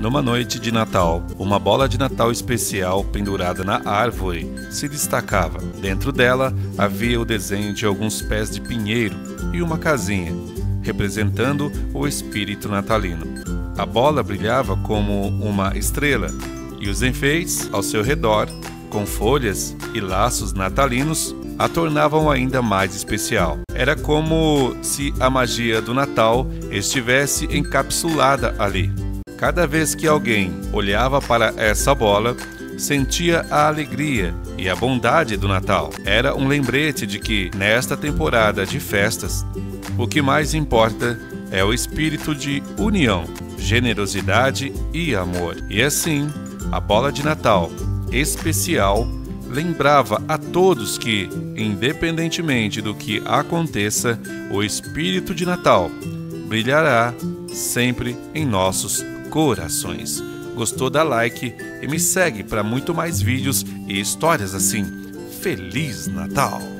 Numa noite de Natal, uma bola de Natal especial pendurada na árvore se destacava. Dentro dela havia o desenho de alguns pés de pinheiro e uma casinha, representando o espírito natalino. A bola brilhava como uma estrela e os enfeites ao seu redor, com folhas e laços natalinos, a tornavam ainda mais especial. Era como se a magia do Natal estivesse encapsulada ali. Cada vez que alguém olhava para essa bola, sentia a alegria e a bondade do Natal. Era um lembrete de que, nesta temporada de festas, o que mais importa é o espírito de união, generosidade e amor. E assim, a bola de Natal especial lembrava a todos que, independentemente do que aconteça, o espírito de Natal brilhará sempre em nossos corações. Gostou? Dá like e me segue para muito mais vídeos e histórias assim. Feliz Natal!